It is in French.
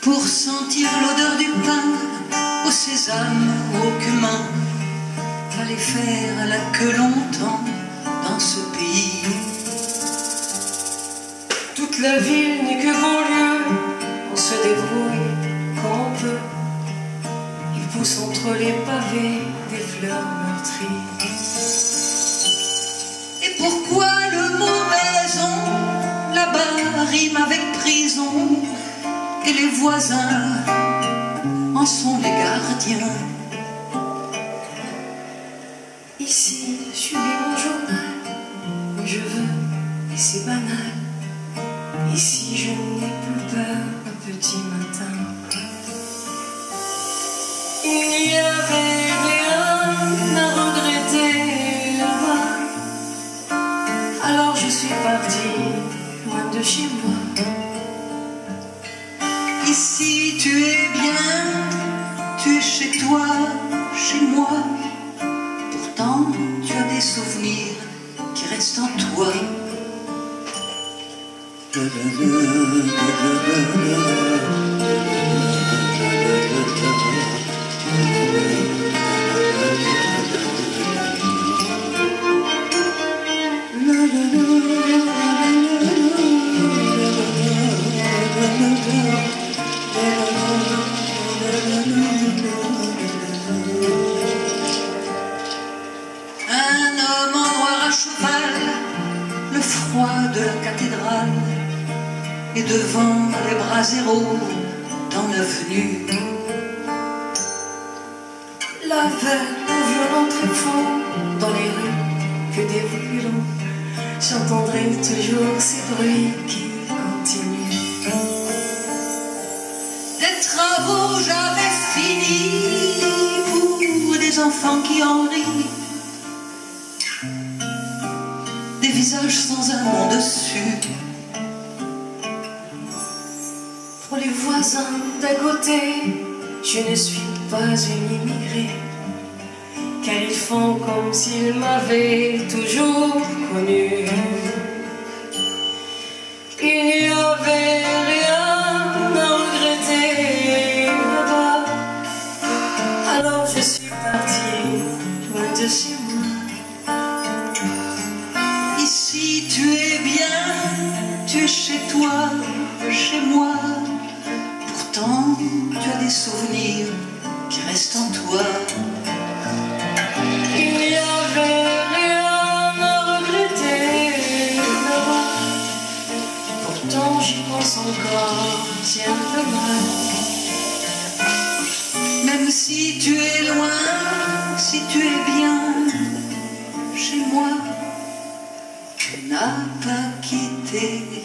Pour sentir l'odeur du pain, au sésame, au cumin, fallait faire la queue longtemps dans ce pays. Toute la ville n'est que banlieue, on se débrouille quand on peut. Il pousse entre les pavés des fleurs meurtries. Et pourquoi le mot maison, là-bas, rime avec prison? Et les voisins en sont les gardiens. Ici, je lis mon journal où je veux, et c'est banal. Ici, je n'ai plus peur un petit matin. Il n'y avait rien à regretter là-bas. Alors je suis partie, loin de chez moi. Ici tu es bien, tu es chez toi, chez moi. Pourtant tu as des souvenirs qui restent en toi. Le froid de la cathédrale et devant les braséros dans l'avenue. La veille au violent tréfonds dans les rues que des violons. J'entendrai toujours ces bruits qui continuent. Des travaux jamais finis pour des enfants qui en rient. Des visages sans un mot dessus. Pour les voisins d'à côté, je ne suis pas une immigrée, car ils font comme s'ils m'avaient toujours connue. Il n'y avait rien à regretter là-bas. Alors je suis partie loin de chez moi. Ici tu es bien, tu es chez toi, chez moi. Pourtant tu as des souvenirs qui restent en toi. Il n'y avait rien à regretter là-bas. Pourtant j'y pense encore, c'est un peu mal. Même si tu es loin, si tu es bien chez moi, n'a pas quitté.